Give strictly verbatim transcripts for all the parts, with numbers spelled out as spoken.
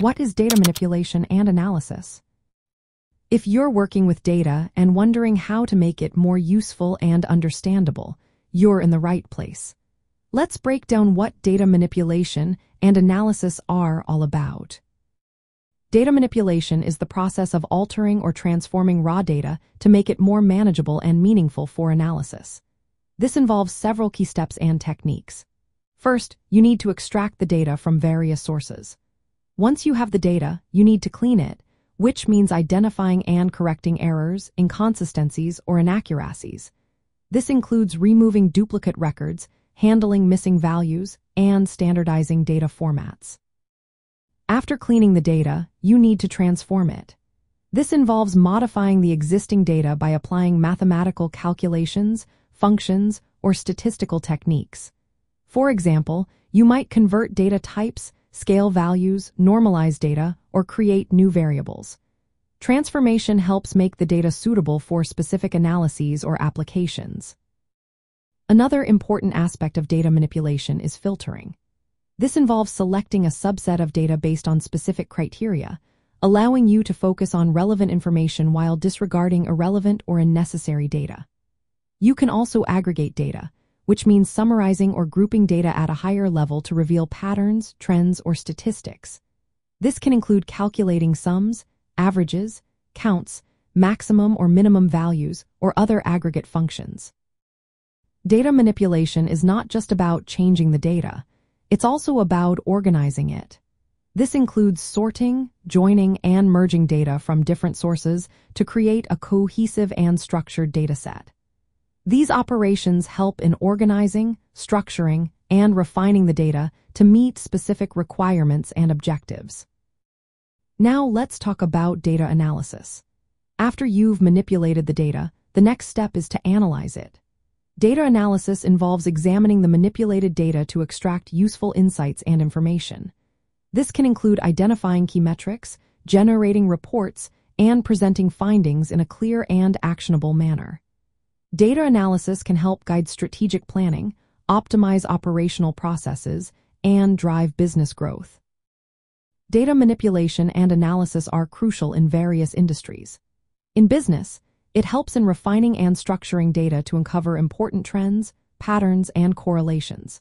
What is data manipulation and analysis? If you're working with data and wondering how to make it more useful and understandable, you're in the right place. Let's break down what data manipulation and analysis are all about. Data manipulation is the process of altering or transforming raw data to make it more manageable and meaningful for analysis. This involves several key steps and techniques. First, you need to extract the data from various sources. Once you have the data, you need to clean it, which means identifying and correcting errors, inconsistencies, or inaccuracies. This includes removing duplicate records, handling missing values, and standardizing data formats. After cleaning the data, you need to transform it. This involves modifying the existing data by applying mathematical calculations, functions, or statistical techniques. For example, you might convert data types, scale values, normalize data, or create new variables. Transformation helps make the data suitable for specific analyses or applications. Another important aspect of data manipulation is filtering. This involves selecting a subset of data based on specific criteria, allowing you to focus on relevant information while disregarding irrelevant or unnecessary data. You can also aggregate data, which means summarizing or grouping data at a higher level to reveal patterns, trends, or statistics. This can include calculating sums, averages, counts, maximum or minimum values, or other aggregate functions. Data manipulation is not just about changing the data, it's also about organizing it. This includes sorting, joining, and merging data from different sources to create a cohesive and structured dataset. These operations help in organizing, structuring, and refining the data to meet specific requirements and objectives. Now let's talk about data analysis. After you've manipulated the data, the next step is to analyze it. Data analysis involves examining the manipulated data to extract useful insights and information. This can include identifying key metrics, generating reports, and presenting findings in a clear and actionable manner. Data analysis can help guide strategic planning, optimize operational processes, and drive business growth. Data manipulation and analysis are crucial in various industries. In business, it helps in refining and structuring data to uncover important trends, patterns, and correlations.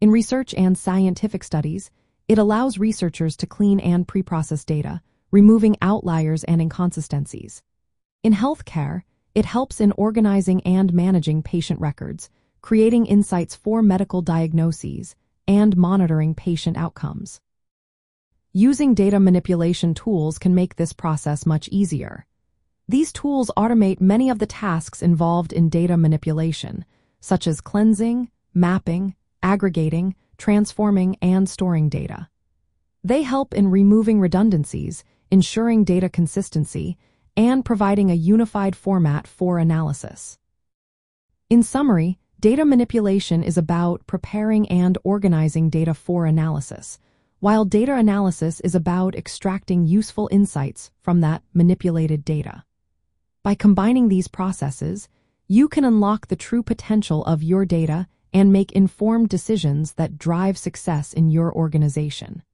In research and scientific studies, it allows researchers to clean and pre-process data, removing outliers and inconsistencies. In healthcare, it helps in organizing and managing patient records, creating insights for medical diagnoses, and monitoring patient outcomes. Using data manipulation tools can make this process much easier. These tools automate many of the tasks involved in data manipulation, such as cleansing, mapping, aggregating, transforming, and storing data. They help in removing redundancies, ensuring data consistency, and providing a unified format for analysis. In summary, data manipulation is about preparing and organizing data for analysis, while data analysis is about extracting useful insights from that manipulated data. By combining these processes, you can unlock the true potential of your data and make informed decisions that drive success in your organization.